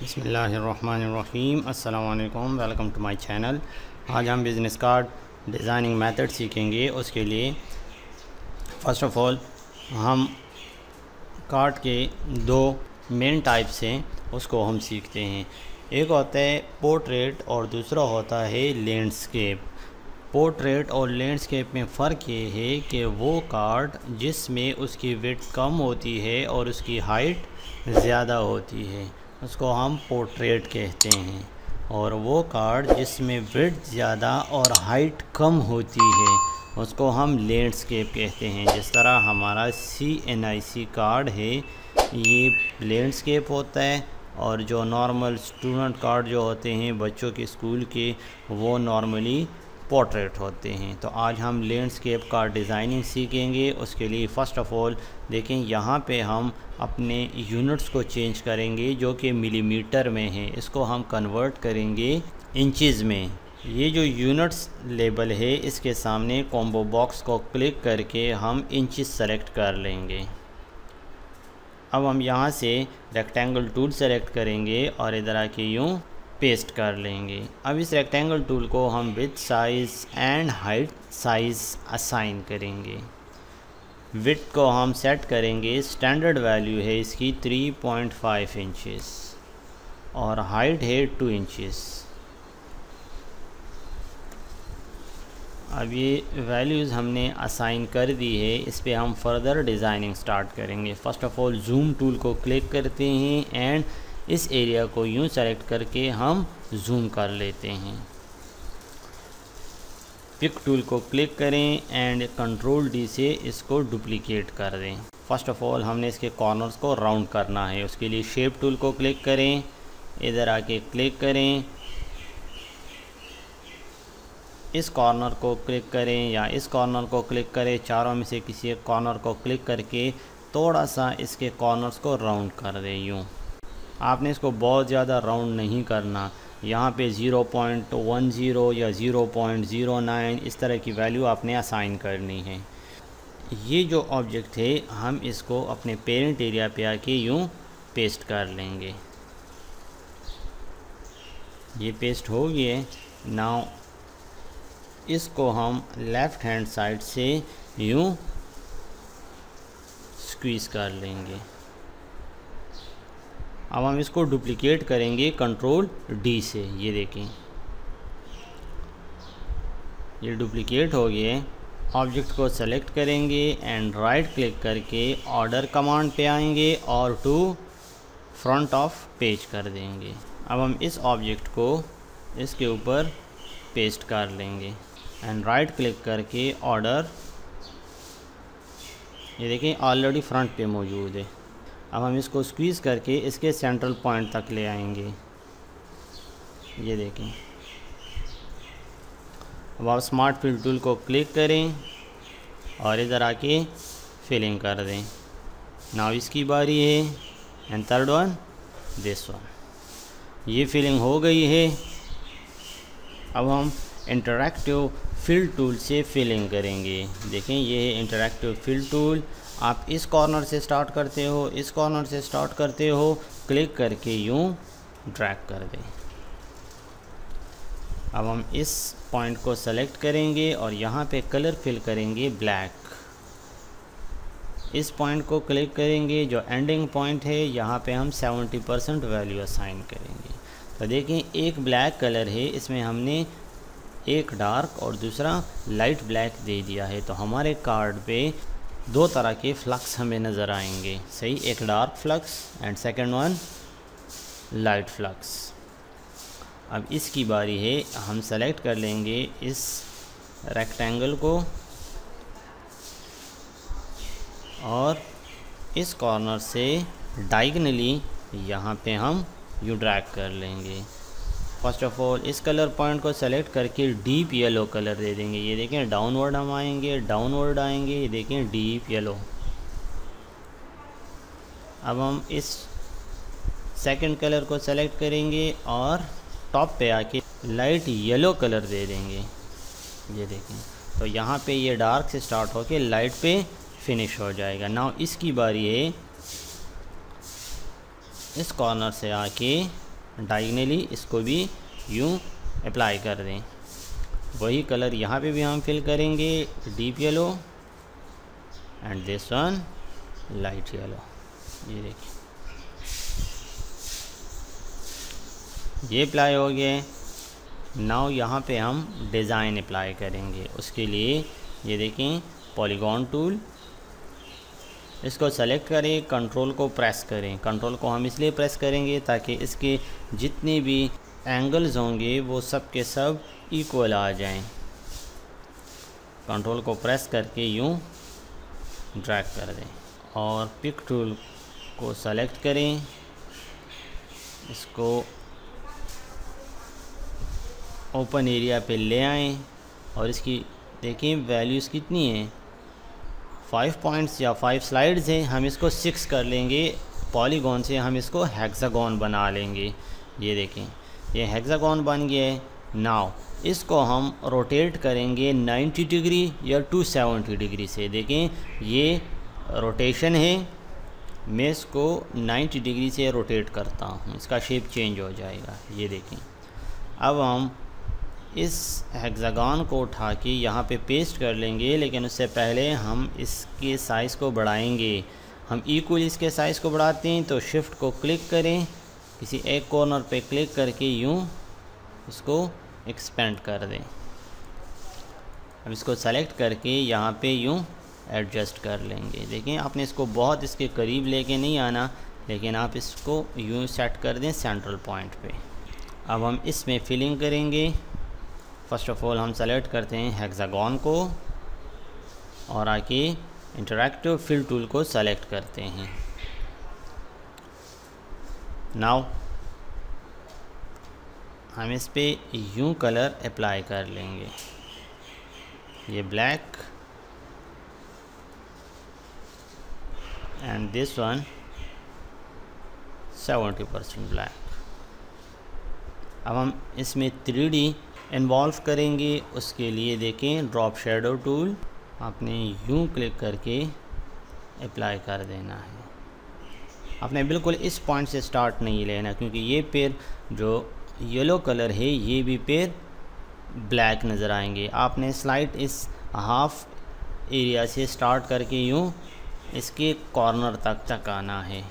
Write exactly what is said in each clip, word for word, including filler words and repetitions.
बिस्मिल्लाहिर्रहमानिर्रहीम। अस्सलाम वालेकुम, वेलकम टू माय चैनल। आज हम बिज़नेस कार्ड डिज़ाइनिंग मेथड सीखेंगे। उसके लिए फ़र्स्ट ऑफ ऑल हम कार्ड के दो मेन टाइप्स हैं, उसको हम सीखते हैं। एक होता है पोर्ट्रेट और दूसरा होता है लैंडस्केप। पोर्ट्रेट और लैंडस्केप में फ़र्क ये है कि वो कार्ड जिसमें उसकी विड्थ कम होती है और उसकी हाइट ज़्यादा होती है उसको हम पोर्ट्रेट कहते हैं, और वो कार्ड जिसमें विड्थ ज़्यादा और हाइट कम होती है उसको हम लैंडस्केप कहते हैं। जिस तरह हमारा सी एन आई सी कार्ड है ये लैंडस्केप होता है, और जो नॉर्मल स्टूडेंट कार्ड जो होते हैं बच्चों के स्कूल के वो नॉर्मली पोर्ट्रेट होते हैं। तो आज हम लैंडस्केप का डिज़ाइनिंग सीखेंगे। उसके लिए फ़र्स्ट ऑफ ऑल देखें, यहाँ पे हम अपने यूनिट्स को चेंज करेंगे जो कि मिलीमीटर में हैं, इसको हम कन्वर्ट करेंगे इंचेस में। ये जो यूनिट्स लेबल है इसके सामने कॉम्बो बॉक्स को क्लिक करके हम इंचेस सेलेक्ट कर लेंगे। अब हम यहाँ से रेक्टेंगल टूल सेलेक्ट करेंगे और इधर आके यूँ पेस्ट कर लेंगे। अब इस रेक्टेंगल टूल को हम width size and height size assign करेंगे। विथ को हम सेट करेंगे, स्टैंडर्ड वैल्यू है इसकी थ्री पॉइंट फाइव इंचेस और हाइट है टू इंचेस। अब ये वैल्यूज़ हमने असाइन कर दी है, इस पर हम फर्दर डिज़ाइनिंग स्टार्ट करेंगे। First of all zoom tool को क्लिक करते हैं एंड इस एरिया को यूं सेलेक्ट करके हम जूम कर लेते हैं। पिक टूल को क्लिक करें एंड कंट्रोल डी से इसको डुप्लीकेट कर दें। फ़र्स्ट ऑफ ऑल हमने इसके कॉर्नर्स को राउंड करना है, उसके लिए शेप टूल को क्लिक करें, इधर आके क्लिक करें, इस कॉर्नर को क्लिक करें या इस कॉर्नर को क्लिक करें। चारों में से किसी एक कॉर्नर को क्लिक करके थोड़ा सा इसके कॉर्नर्स को राउंड कर दें। यूँ आपने इसको बहुत ज़्यादा राउंड नहीं करना, यहाँ पे ज़ीरो पॉइंट वन ज़ीरो या ज़ीरो पॉइंट ज़ीरो नाइन इस तरह की वैल्यू आपने असाइन करनी है। ये जो ऑब्जेक्ट है हम इसको अपने पेरेंट एरिया पे आके यूँ पेस्ट कर लेंगे। ये पेस्ट हो गए। नाउ इसको हम लेफ़्ट हैंड साइड से यूँ स्क्वीज़ कर लेंगे। अब हम इसको डुप्लीकेट करेंगे कंट्रोल डी से। ये देखें ये डुप्लीकेट हो गए। ऑब्जेक्ट को सेलेक्ट करेंगे एंड राइट क्लिक करके ऑर्डर कमांड पे आएंगे और टू फ्रंट ऑफ पेज कर देंगे। अब हम इस ऑब्जेक्ट को इसके ऊपर पेस्ट कर लेंगे एंड राइट क्लिक करके ऑर्डर, ये देखें ऑलरेडी फ्रंट पे मौजूद है। अब हम इसको स्क्वीज़ करके इसके सेंट्रल पॉइंट तक ले आएंगे। ये देखें। अब आप स्मार्ट फिल टूल को क्लिक करें और इधर आके फिलिंग कर दें। नाउ इसकी बारी है and third one this one. ये फिलिंग हो गई है। अब हम इंटरैक्टिव फिल टूल से फिलिंग करेंगे। देखें ये है इंटरैक्टिव फिल टूल। आप इस कॉर्नर से स्टार्ट करते हो, इस कॉर्नर से स्टार्ट करते हो, क्लिक करके यूँ ड्रैग कर दें। अब हम इस पॉइंट को सेलेक्ट करेंगे और यहाँ पे कलर फिल करेंगे ब्लैक। इस पॉइंट को क्लिक करेंगे जो एंडिंग पॉइंट है, यहाँ पे हम सेवेंटी परसेंट वैल्यू असाइन करेंगे। तो देखें एक ब्लैक कलर है, इसमें हमने एक डार्क और दूसरा लाइट ब्लैक दे दिया है। तो हमारे कार्ड पे दो तरह के फ्लक्स हमें नज़र आएंगे, सही, एक dark flux and second one light flux. अब इसकी बारी है, हम सेलेक्ट कर लेंगे इस रेक्टेंगल को और इस कॉर्नर से डायगनली यहाँ पे हम यू ड्रैग कर लेंगे। फर्स्ट ऑफ ऑल इस कलर पॉइंट को सेलेक्ट करके डीप येलो कलर दे देंगे। ये देखें डाउनवर्ड हम आएंगे, डाउनवर्ड आएंगे, ये देखें डीप येलो। अब हम इस सेकंड कलर को सेलेक्ट करेंगे और टॉप पे आके लाइट येलो कलर दे देंगे। ये देखें तो यहाँ पे ये डार्क से स्टार्ट होके लाइट पे फिनिश हो जाएगा। नाउ इसकी बारी है इस कॉर्नर से आके डायगनली इसको भी यूं अप्लाई कर दें। वही कलर यहाँ पे भी हम फिल करेंगे deep yellow and this one light yellow. ये देखिए ये अप्लाई हो गए। नाउ यहाँ पे हम डिज़ाइन अप्लाई करेंगे। उसके लिए ये देखें पॉलीगॉन टूल, इसको सेलेक्ट करें, कंट्रोल को प्रेस करें। कंट्रोल को हम इसलिए प्रेस करेंगे ताकि इसके जितने भी एंगल्स होंगे वो सब के सब इक्वल आ जाएं। कंट्रोल को प्रेस करके यूं ड्रैग कर दें और पिक टूल को सेलेक्ट करें, इसको ओपन एरिया पे ले आएं और इसकी देखिए वैल्यूज़ कितनी हैं, फाइव पॉइंट्स या फाइव स्लाइड्स हैं, हम इसको सिक्स कर लेंगे। पॉलीगॉन से हम इसको हेक्सागॉन बना लेंगे। ये देखें ये हेक्सागॉन बन गया है। नाउ इसको हम रोटेट करेंगे नाइन्टी डिग्री या टू सेवेंटी डिग्री से। देखें ये रोटेशन है, मैं इसको नाइन्टी डिग्री से रोटेट करता हूँ, इसका शेप चेंज हो जाएगा। ये देखें अब हम इस हेक्सागॉन को उठा के यहाँ पे पेस्ट कर लेंगे, लेकिन उससे पहले हम इसके साइज़ को बढ़ाएंगे। हम इक्वली इसके साइज़ को बढ़ाते हैं तो शिफ्ट को क्लिक करें, किसी एक कॉर्नर पे क्लिक करके यूँ इसको एक्सपेंड कर दें। अब इसको सेलेक्ट करके यहाँ पे यूँ एडजस्ट कर लेंगे। देखें आपने इसको बहुत इसके करीब लेके नहीं आना, लेकिन आप इसको यूँ सेट कर दें सेंट्रल पॉइंट पे। अब हम इसमें फिलिंग करेंगे। फ़र्स्ट ऑफ़ ऑल हम सेलेक्ट करते हैं हेक्सागॉन को और आके इंटरैक्टिव फिल टूल को सेलेक्ट करते हैं। नाउ हम इस पर यूं कलर अप्लाई कर लेंगे, ये black and this one seventy percent black. अब हम इसमें थ्री डी इन्वॉल्व करेंगे। उसके लिए देखें ड्रॉप शेडो टूल, आपने यूं क्लिक करके अप्लाई कर देना है। आपने बिल्कुल इस पॉइंट से स्टार्ट नहीं लेना, क्योंकि ये पेड़ जो येलो कलर है ये भी पेड़ ब्लैक नज़र आएंगे। आपने स्लाइड इस हाफ एरिया से स्टार्ट करके यूं इसके कॉर्नर तक तक आना है,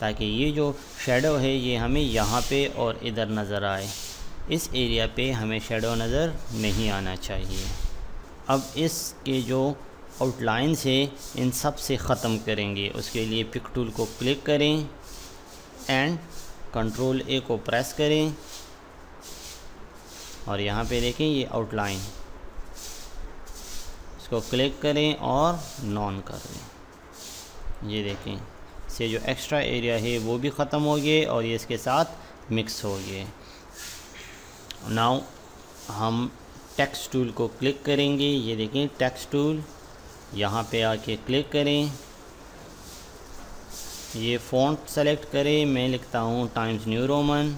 ताकि ये जो शेडो है ये हमें यहाँ पे और इधर नज़र आए। इस एरिया पे हमें शेडो नज़र नहीं आना चाहिए। अब इसके जो आउटलाइंस है इन सब से ख़त्म करेंगे। उसके लिए पिक टूल को क्लिक करें एंड कंट्रोल ए को प्रेस करें और यहाँ पे देखें ये आउटलाइन, इसको क्लिक करें और नॉन कर दें। ये देखें से जो एक्स्ट्रा एरिया है वो भी ख़त्म हो गए और ये इसके साथ मिक्स हो गए। नाउ हम टेक्स्ट टूल को क्लिक करेंगे। ये देखें टेक्स्ट टूल, यहाँ पे आके क्लिक करें, ये फ़ॉन्ट सेलेक्ट करें, मैं लिखता हूँ टाइम्स न्यू रोमन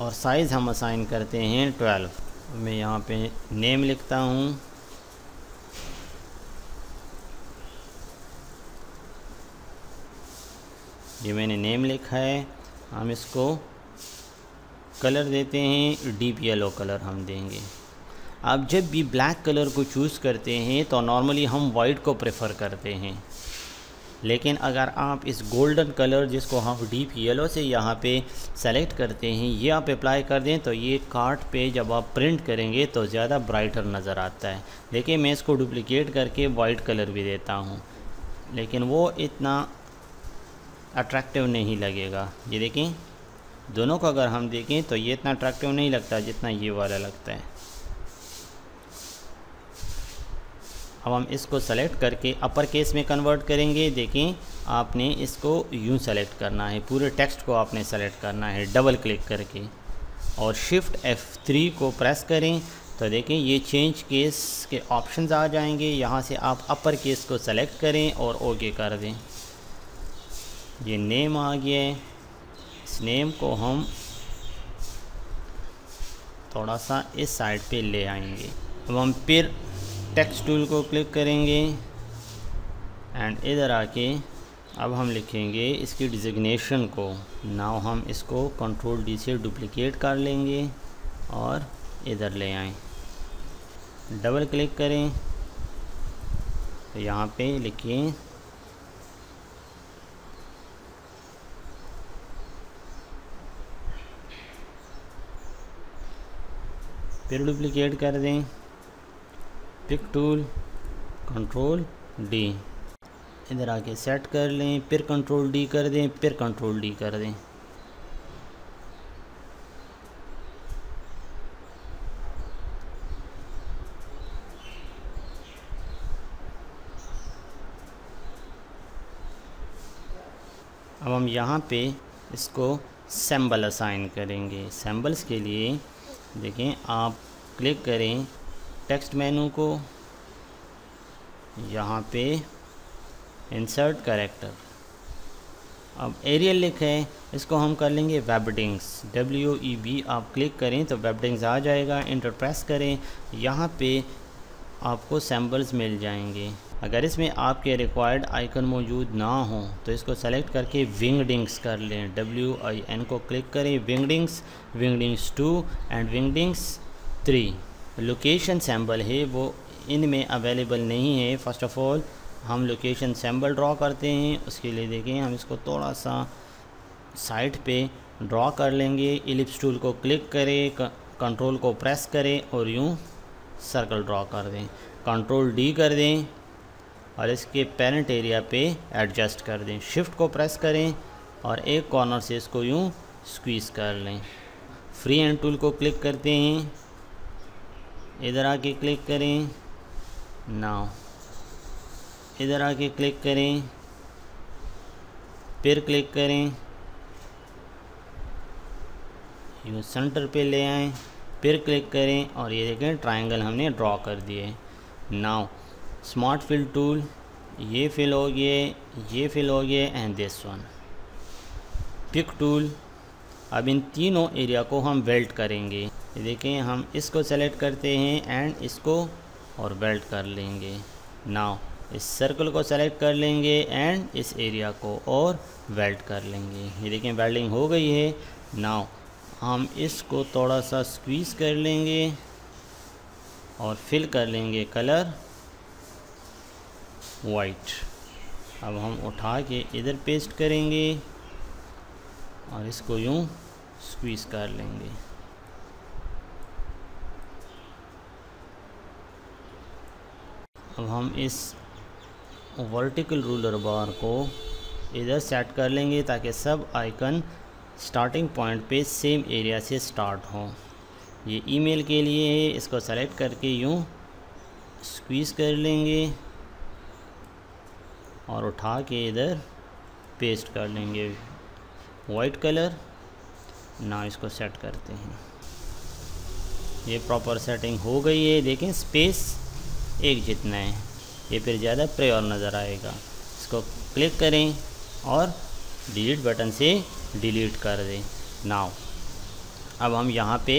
और साइज़ हम असाइन करते हैं ट्वेल्व। मैं यहाँ पे नेम लिखता हूँ ये मैंने नेम लिखा है। हम इसको कलर देते हैं डीप येलो कलर हम देंगे। आप जब भी ब्लैक कलर को चूज़ करते हैं तो नॉर्मली हम वाइट को प्रेफर करते हैं, लेकिन अगर आप इस गोल्डन कलर जिसको हम डीप येलो से यहाँ पे सेलेक्ट करते हैं ये आप अप्लाई कर दें तो ये कार्ड पे जब आप प्रिंट करेंगे तो ज़्यादा ब्राइटर नज़र आता है। देखिए मैं इसको डुप्लिकेट करके वाइट कलर भी देता हूँ, लेकिन वो इतना अट्रैक्टिव नहीं लगेगा। ये देखें दोनों को अगर हम देखें तो ये इतना अट्रैक्टिव नहीं लगता जितना ये वाला लगता है। अब हम इसको सेलेक्ट करके अपर केस में कन्वर्ट करेंगे। देखें आपने इसको यूं सेलेक्ट करना है, पूरे टेक्स्ट को आपने सेलेक्ट करना है डबल क्लिक करके और शिफ्ट एफ थ्री को प्रेस करें तो देखें ये चेंज केस के ऑप्शंस आ जाएंगे। यहाँ से आप अपर केस को सेलेक्ट करें और ओके कर दें। ये नेम आ गया है, इस नेम को हम थोड़ा सा इस साइड पे ले आएंगे। अब हम फिर टेक्स्ट टूल को क्लिक करेंगे एंड इधर आके अब हम लिखेंगे इसकी डिजिग्नेशन को। नाउ हम इसको कंट्रोल डी से डुप्लीकेट कर लेंगे और इधर ले आएँ, डबल क्लिक करें तो यहाँ पे लिखिए फिर डुप्लीकेट कर दें, पिक टूल कंट्रोल डी, इधर आके सेट कर लें, फिर कंट्रोल डी कर दें, फिर कंट्रोल डी कर दें, अब हम यहाँ पे इसको सिंबल असाइन करेंगे। सिंबल्स के लिए देखें आप क्लिक करें टेक्स्ट मेनू को, यहाँ पे इंसर्ट कैरेक्टर, अब एरियल लिखें, इसको हम कर लेंगे वेबडिंग्स, डब्ल्यू ई बी, आप क्लिक करें तो वेबडिंग्स आ जाएगा, इंटर प्रेस करें, यहाँ पे आपको सैम्पल्स मिल जाएंगे। अगर इसमें आपके रिक्वायर्ड आइकन मौजूद ना हो तो इसको सेलेक्ट करके विंगडिंग्स कर लें, डब्ल्यू आई एन को क्लिक करें, Wingdings, Wingdings two and Wingdings three. Location symbol है वो इनमें अवेलेबल नहीं है। फ़र्स्ट ऑफ ऑल हम लोकेशन सैम्बल ड्रॉ करते हैं, उसके लिए देखें हम इसको थोड़ा सा साइड पे ड्रॉ कर लेंगे, एलिप्स टूल को क्लिक करें, कंट्रोल को प्रेस करें और यूँ सर्कल ड्रॉ कर दें, कंट्रोल डी कर दें और इसके पेरेंट एरिया पे एडजस्ट कर दें, शिफ्ट को प्रेस करें और एक कॉर्नर से इसको यूँ स्क्वीज़ कर लें। फ्री हैंड टूल को क्लिक करते हैं, इधर आके क्लिक करें, नाउ इधर आके क्लिक करें, फिर क्लिक करें, यूँ सेंटर पे ले आएँ, फिर क्लिक करें और ये देखें ट्रायंगल हमने ड्रॉ कर दिए। नाउ स्मार्ट फिल टूल, ये फिल हो गए, ये फिल हो गए and this one, pick tool. अब इन तीनों एरिया को हम वेल्ट करेंगे, ये देखें हम इसको सेलेक्ट करते हैं एंड इसको और वेल्ट कर लेंगे। नाउ इस सर्कल को सेलेक्ट कर लेंगे एंड इस एरिया को और वेल्ट कर लेंगे, ये देखें वेल्डिंग हो गई है। नाउ हम इसको थोड़ा सा स्क्वीज़ कर लेंगे और फिल कर लेंगे कलर वाइट, अब हम उठा के इधर पेस्ट करेंगे और इसको यूँ स्क्वीज़ कर लेंगे। अब हम इस वर्टिकल रूलर बार को इधर सेट कर लेंगे ताकि सब आइकन स्टार्टिंग पॉइंट पे सेम एरिया से स्टार्ट हो। ये ईमेल के लिए है, इसको सेलेक्ट करके यूं स्क्वीज़ कर लेंगे और उठा के इधर पेस्ट कर लेंगे वाइट कलर। ना इसको सेट करते हैं, ये प्रॉपर सेटिंग हो गई है, देखें स्पेस एक जितना है, ये फिर ज़्यादा प्योर नज़र आएगा। इसको क्लिक करें और डिलीट बटन से डिलीट कर दें। नाउ अब हम यहाँ पे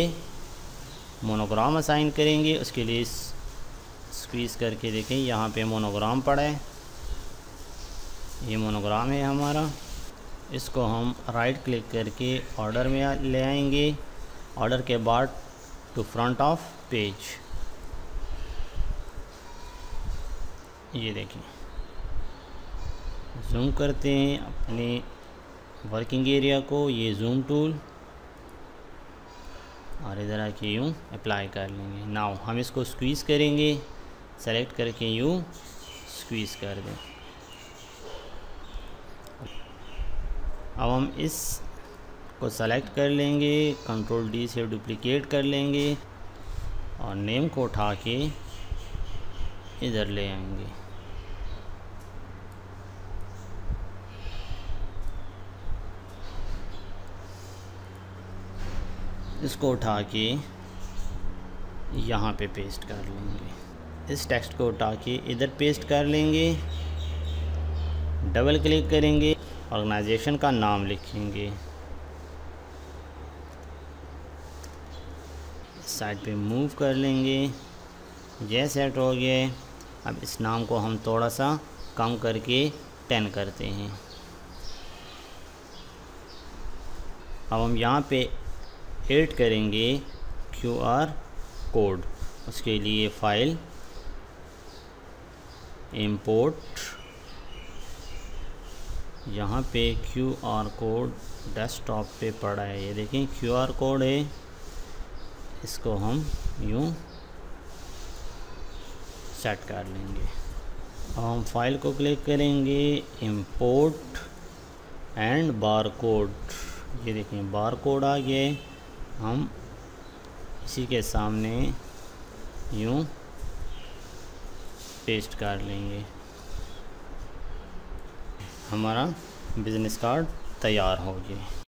मोनोग्राम असाइन करेंगे, उसके लिए स्क्वीज़ करके देखें यहाँ पे मोनोग्राम पड़ा है, ये मोनोग्राम है हमारा, इसको हम राइट क्लिक करके ऑर्डर में ले आएंगे, ऑर्डर के बाद टू फ्रंट ऑफ पेज, ये देखें जूम करते हैं अपने वर्किंग एरिया को, ये जूम टूल, और इधर आके यूँ अप्लाई कर लेंगे। नाउ हम इसको स्क्वीज़ करेंगे, सेलेक्ट करके यूँ स्क्वीज़ कर दें। अब हम इस को सेलेक्ट कर लेंगे, कंट्रोल डी से डुप्लीकेट कर लेंगे और नेम को उठा के इधर ले आएंगे। इसको उठा के यहाँ पे पेस्ट कर लेंगे, इस टेक्स्ट को उठा के इधर पेस्ट कर लेंगे, डबल क्लिक करेंगे, ऑर्गेनाइजेशन का नाम लिखेंगे, साइड पे मूव कर लेंगे, ये सेट हो गए। अब इस नाम को हम थोड़ा सा कम करके टेन करते हैं। अब हम यहाँ पे ऐड करेंगे क्यू आर कोड। उसके लिए फ़ाइल इंपोर्ट, यहाँ पे क्यू आर कोड डेस्कटॉप पे पड़ा है, ये देखें क्यू आर कोड है, इसको हम यूँ सेट कर लेंगे। अब हम फाइल को क्लिक करेंगे, इंपोर्ट एंड बार कोड, ये देखें बार कोड आ गया। हम इसी के सामने यूँ पेस्ट कर लेंगे, हमारा बिज़नेस कार्ड तैयार हो गया।